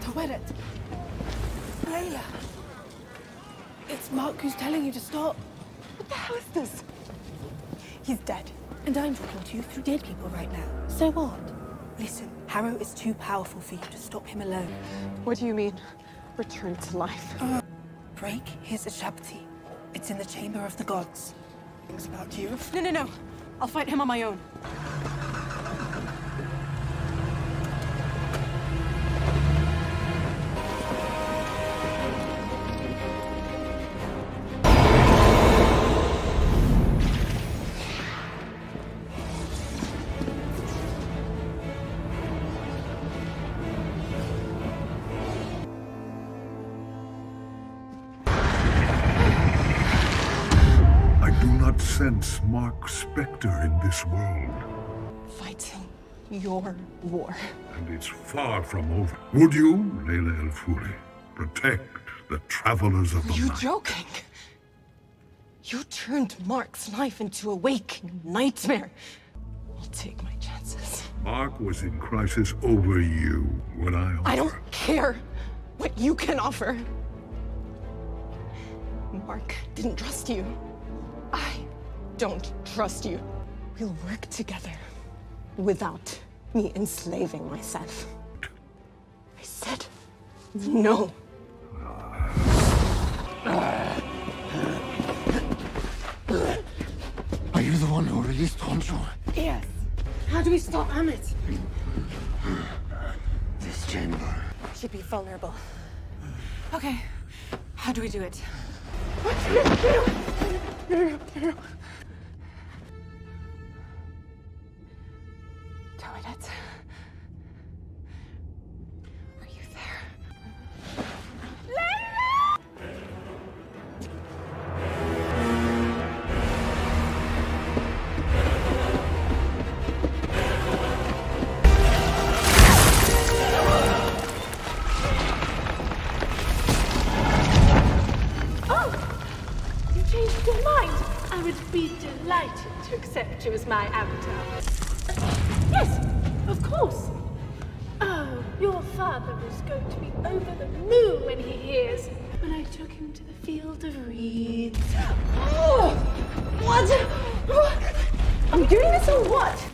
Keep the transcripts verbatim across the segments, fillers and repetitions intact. Taweret. Layla. It's Mark who's telling you to stop. What the hell is this? He's dead. And I'm talking to you through dead people right now. So what? Listen, Harrow is too powerful for you to stop him alone. What do you mean? Return to life. Uh, break his shabti. It's in the Chamber of the Gods. Things about you. No, no, no. I'll fight him on my own. Sense Mark Spector in this world. Fighting your war. And it's far from over. Would you, Layla El-Faouly, protect the travelers of the night? Are you joking? You turned Mark's life into a waking nightmare. I'll take my chances. Mark was in crisis over you when I offered. I don't care what you can offer. Mark didn't trust you. I don't trust you. We'll work together without me enslaving myself. I said no. Are you the one who released Honcho? Yes. How do we stop Ammit? This chamber should be vulnerable. Okay. How do we do it? What? Taweret, are you there? Layla! Oh! You changed your mind! I would be delighted to accept you as my avatar. Yes, of course. Oh, your father was going to be over the moon when he hears. When I took him to the field of reeds. Oh, what? I'm doing this or what?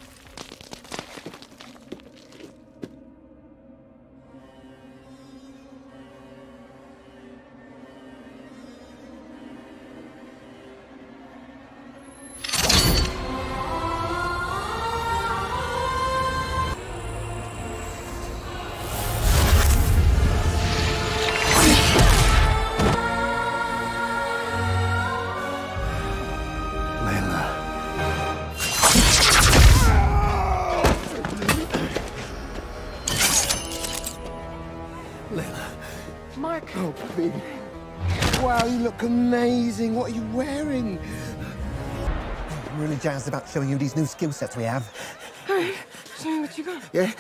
Wow, you look amazing. What are you wearing? I'm really jazzed about showing you these new skill sets we have. All right, show me what you got. Yeah?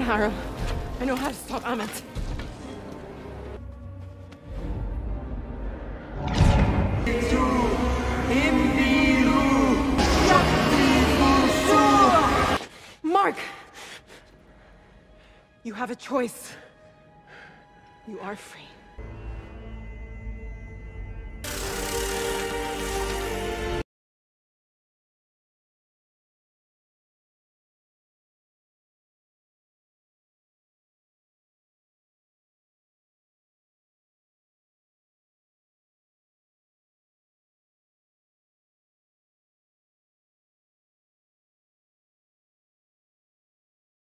at Harrow. I know how to stop Ammit. Mark! You have a choice. You are free.